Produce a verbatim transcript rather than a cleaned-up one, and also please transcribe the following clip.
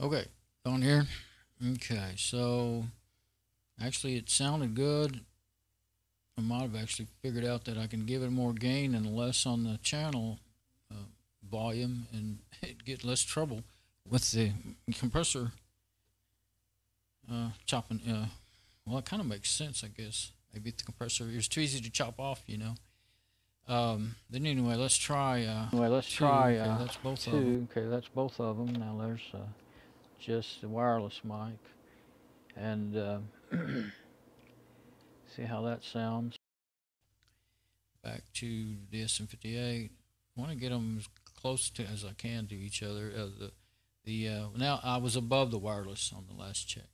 Okay, on here. Okay, so actually it sounded good. I might have actually figured out that I can give it more gain and less on the channel uh, volume, and it get less trouble with the compressor uh, chopping. Uh, well, it kind of makes sense, I guess. Maybe the compressor is too easy to chop off, you know. Um, then anyway, let's try. Uh, anyway, let's two. try. Okay, uh, that's both two. Of them. Okay, that's both of them. Now there's uh, just the wireless mic, and uh, see how that sounds. Back to the S M fifty-eight. I want to get them as close to as I can to each other. Uh, the the uh, now I was above the wireless on the last check.